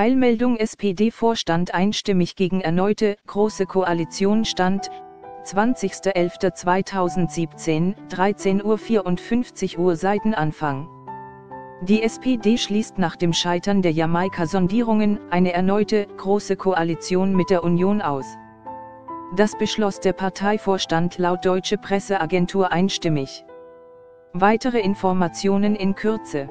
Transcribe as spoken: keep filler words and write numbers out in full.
Eilmeldung: S P D-Vorstand einstimmig gegen erneute Große Koalition. Stand zwanzigster elfter zweitausendsiebzehn, dreizehn Uhr vierundfünfzig. Seitenanfang. Die S P D schließt nach dem Scheitern der Jamaika-Sondierungen eine erneute Große Koalition mit der Union aus. Das beschloss der Parteivorstand laut Deutsche Presseagentur einstimmig. Weitere Informationen in Kürze.